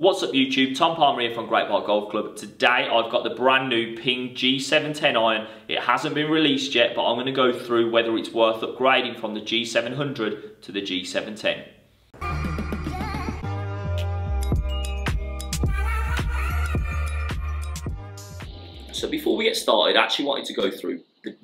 What's up YouTube, Tom Palmer here from Great Bar Golf Club. Today I've got the brand new Ping G710 iron. It hasn't been released yet, but I'm going to go through whether it's worth upgrading from the G700 to the G710. So before we get started, I actually wanted to go through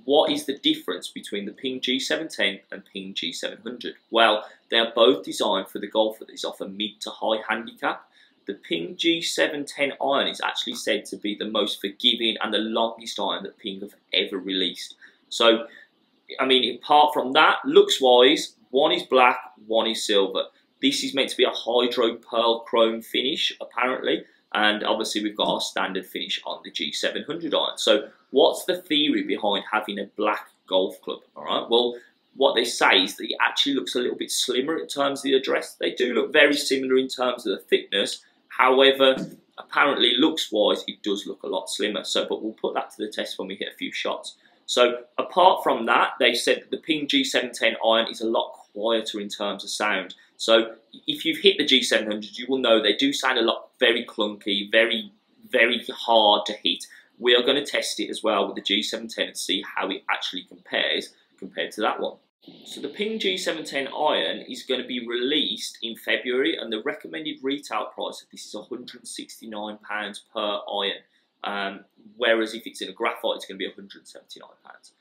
what is the difference between the Ping G710 and Ping G700. Well, they're both designed for the golfer that is off a mid to high handicap. The Ping G710 iron is actually said to be the most forgiving and the longest iron that Ping have ever released. So, I mean, apart from that, looks-wise, one is black, one is silver. This is meant to be a hydro pearl chrome finish, apparently, and obviously we've got our standard finish on the G700 iron. So, what's the theory behind having a black golf club, all right? Well, what they say is that it actually looks a little bit slimmer in terms of the address. They do look very similar in terms of the thickness. However, apparently looks-wise, it does look a lot slimmer. So, but we'll put that to the test when we hit a few shots. So, apart from that, they said that the Ping G710 iron is a lot quieter in terms of sound. So, if you've hit the G700, you will know they do sound a lot very clunky, very hard to hit. We are going to test it as well with the G710 and see how it actually compares compared to that one. So the Ping G710 iron is going to be released in February, and the recommended retail price of this is £169 per iron, whereas if it's in a graphite it's going to be £179.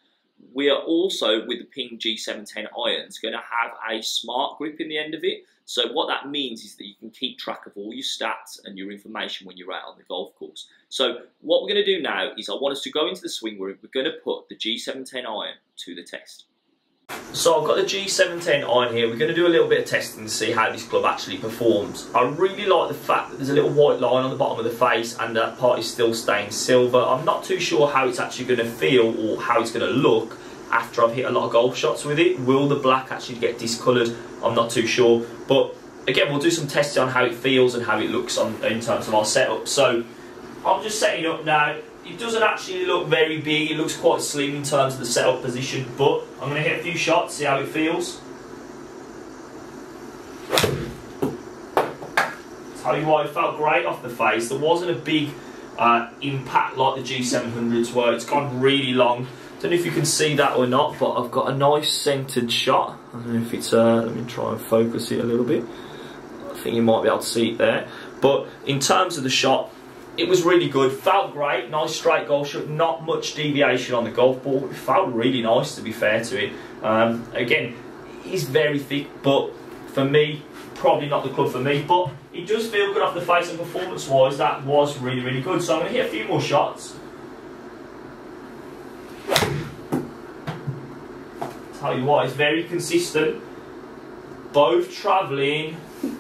We are also, with the Ping G710 irons, going to have a smart grip in the end of it. So what that means is that you can keep track of all your stats and your information when you're out on the golf course. So what we're going to do now is I want us to go into the swing room. We're going to put the G710 iron to the test. So I've got the G710 iron here. We're going to do a little bit of testing to see how this club actually performs. I really like the fact that there's a little white line on the bottom of the face and that part is still staying silver. I'm not too sure how it's actually going to feel or how it's going to look after I've hit a lot of golf shots with it. Will the black actually get discoloured? I'm not too sure. But again, we'll do some testing on how it feels and how it looks in terms of our setup. So I'm just setting up now. It doesn't actually look very big, it looks quite slim in terms of the setup position, but I'm going to hit a few shots, see how it feels. Tell you what, it felt great off the face. There wasn't a big impact like the G700s were. It's gone really long. Don't know if you can see that or not, but I've got a nice centered shot. I don't know if it's, let me try and focus it a little bit. I think you might be able to see it there. But in terms of the shot, it was really good, felt great, nice straight golf shot, not much deviation on the golf ball. It felt really nice, to be fair to it. Again, it is very thick, but for me, probably not the club for me, but it does feel good off the face, and performance-wise, that was really, really good. So I'm going to hit a few more shots. Tell you what, it's very consistent. Both travelling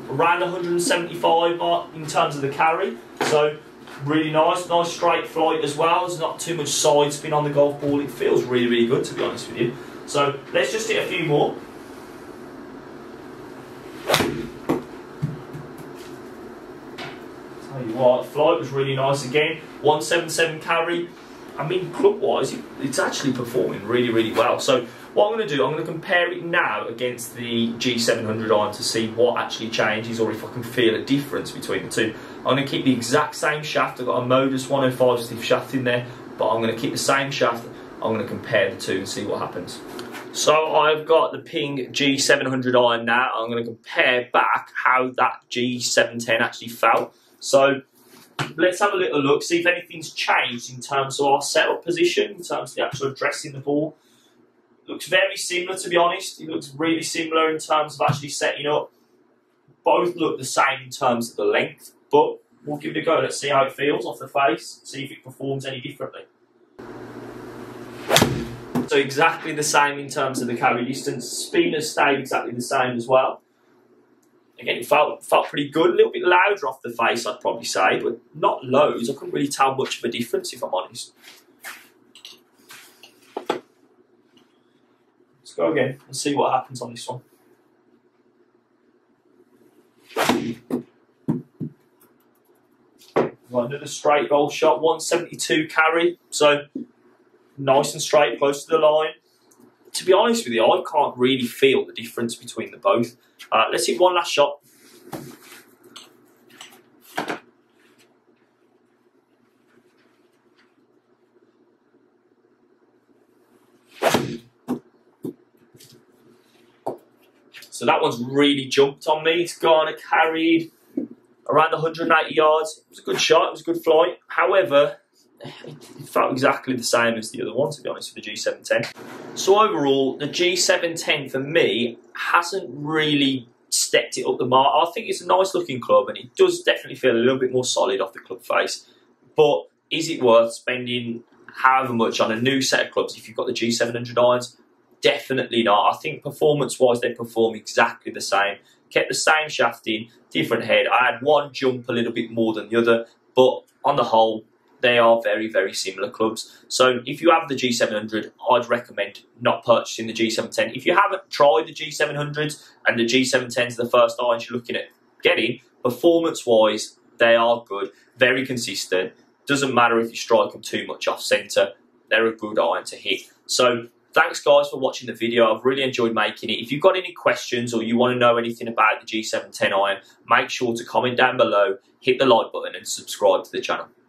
around 175 mark in terms of the carry, so really nice, nice straight flight as well. There's not too much side spin on the golf ball. It feels really, really good, to be honest with you. So let's just hit a few more. Tell you what, flight was really nice again. 177 carry. I mean, club-wise, it's actually performing really, really well. So what I'm going to do, I'm going to compare it now against the G700 iron to see what actually changes or if I can feel a difference between the two. I'm going to keep the exact same shaft. I've got a modus 105 stiff shaft in there, but I'm going to keep the same shaft. I'm going to compare the two and see what happens. So I've got the Ping G700 iron now. I'm going to compare back how that G710 actually felt. So let's have a little look, see if anything's changed in terms of our setup position, in terms of the actual addressing the ball. Looks very similar, to be honest. It looks really similar in terms of actually setting up. Both look the same in terms of the length, but we'll give it a go. Let's see how it feels off the face, see if it performs any differently. So exactly the same in terms of the carry distance. Spin has stayed exactly the same as well. Again, it felt pretty good, a little bit louder off the face, I'd probably say, but not loads. I couldn't really tell much of a difference, if I'm honest. Let's go again and see what happens on this one. Right, another straight golf shot, 172 carry, so nice and straight, close to the line. To be honest with you, I can't really feel the difference between the both. Let's hit one last shot. So that one's really jumped on me. It's gone, I carried around 180 yards. It was a good shot, it was a good flight. However, it felt exactly the same as the other one, to be honest, with the G710. So overall, the G710 for me hasn't really stepped it up the mark. I think it's a nice looking club and it does definitely feel a little bit more solid off the club face. But is it worth spending however much on a new set of clubs if you've got the G700 irons? Definitely not. I think performance-wise, they perform exactly the same. Kept the same shafting, different head. I had one jump a little bit more than the other, but on the whole, they are very, very similar clubs. So if you have the G700, I'd recommend not purchasing the G710. If you haven't tried the G700s and the G710s are the first irons you're looking at getting, performance-wise, they are good, very consistent. Doesn't matter if you strike them too much off centre, they're a good iron to hit. So thanks guys for watching the video. I've really enjoyed making it. If you've got any questions or you want to know anything about the G710 iron, make sure to comment down below, hit the like button and subscribe to the channel.